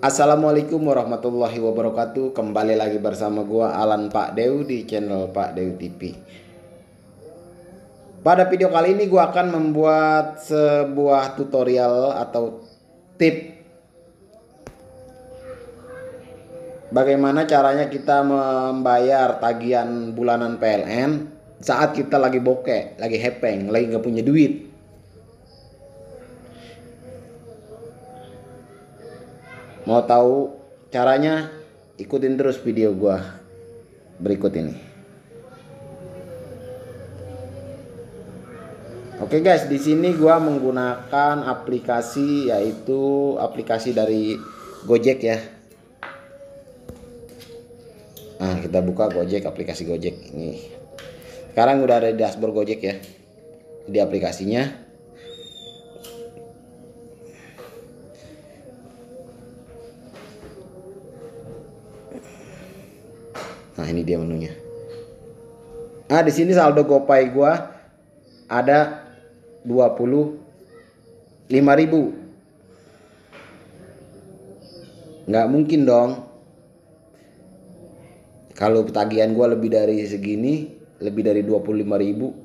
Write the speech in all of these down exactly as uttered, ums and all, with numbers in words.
Assalamualaikum warahmatullahi wabarakatuh. Kembali lagi bersama gua Alan Pak Dew di channel Pak Dew T V. Pada video kali ini gua akan membuat sebuah tutorial atau tip bagaimana caranya kita membayar tagihan bulanan P L N saat kita lagi bokeh, lagi hepeng, lagi nggak punya duit. Mau tahu caranya? Ikutin terus video gua berikut ini. Oke guys, di sini gua menggunakan aplikasi, yaitu aplikasi dari Gojek ya. Nah, kita buka Gojek, aplikasi Gojek ini. Sekarang udah ada di dashboard Gojek ya. Di aplikasinya. Nah, ini dia menunya. Nah, di sini saldo Gopay gua ada dua puluh lima ribu. Nggak mungkin dong kalau tagihan gua lebih dari segini, lebih dari dua puluh lima ribu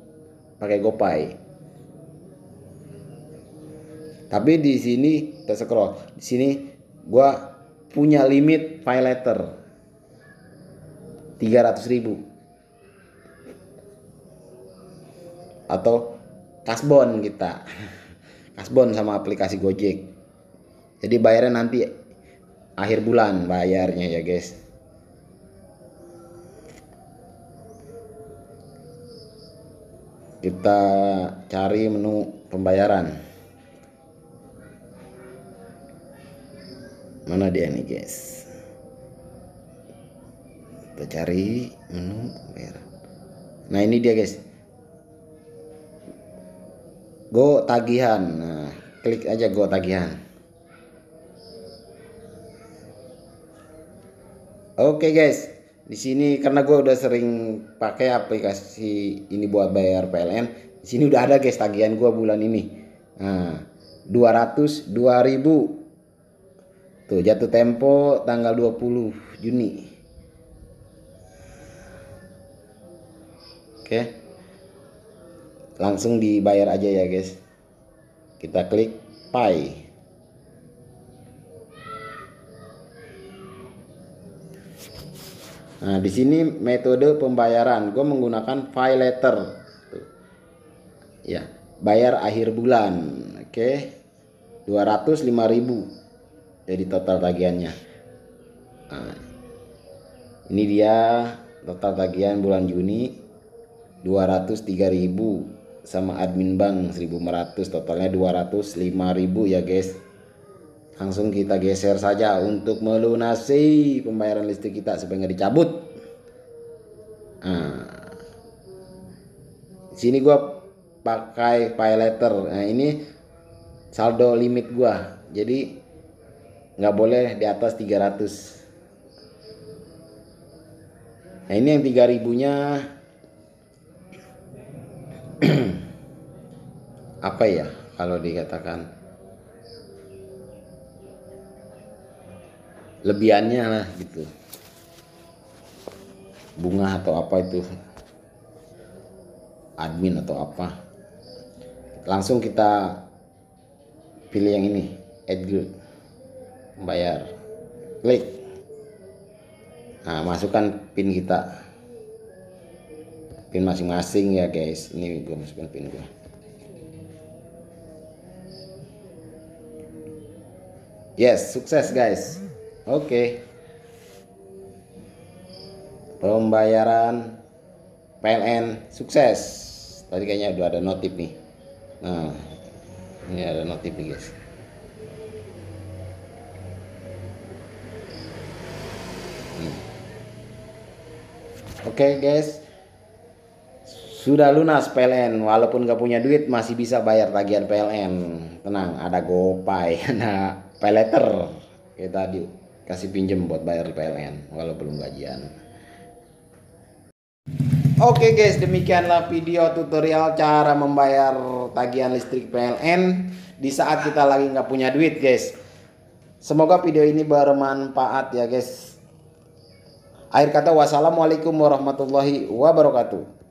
pakai Gopay. Tapi di sini kita scroll. Di sini gua punya limit PayLater tiga ratus ribu atau kasbon, kita kasbon sama aplikasi Gojek. Jadi bayarnya nanti akhir bulan bayarnya ya guys. Kita cari menu pembayaran. Mana dia nih guys? Kita cari menu pembayaran. Nah, ini dia guys, Go Tagihan. Nah, klik aja Go Tagihan. Oke guys, di sini karena gue udah sering pakai aplikasi ini buat bayar P L N, di sini udah ada guys tagihan gue bulan ini. Nah, dua ratus dua ribu tuh, jatuh tempo tanggal dua puluh Juni. Oke, langsung dibayar aja ya guys. Kita klik Pay. Nah, di sini metode pembayaran gue menggunakan PayLater. Tuh. Ya, bayar akhir bulan. Oke, dua ratus lima ribu jadi total tagihannya. Nah, ini dia total tagihan bulan Juni. dua ratus tiga ribu sama admin bank seribu lima ratus, totalnya dua ratus lima ribu ya guys. Langsung kita geser saja untuk melunasi pembayaran listrik kita supaya nggak dicabut. Nah, sini gua pakai PayLater. Nah, ini saldo limit gua. Jadi nggak boleh di atas tiga ratus. Nah, ini yang tiga ribunya apa ya kalau dikatakan lebihannya lah gitu, bunga atau apa itu, admin atau apa. Langsung kita pilih yang ini, add group membayar, klik. Nah, masukkan pin kita, pin masing-masing ya guys. Ini gue masukkan pin gue. Yes, sukses guys. Oke, okay. Pembayaran P L N sukses. Tadi kayaknya udah ada notif nih. Nah, ini ada notif nih guys. Oke okay guys, sudah lunas P L N. Walaupun gak punya duit masih bisa bayar tagihan P L N. Tenang, ada Gopay, ada PayLater. Kita dikasih pinjem buat bayar P L N walau belum gajian. Oke guys, demikianlah video tutorial cara membayar tagihan listrik P L N di saat kita lagi nggak punya duit guys. Semoga video ini bermanfaat ya guys. Akhir kata, wassalamualaikum warahmatullahi wabarakatuh.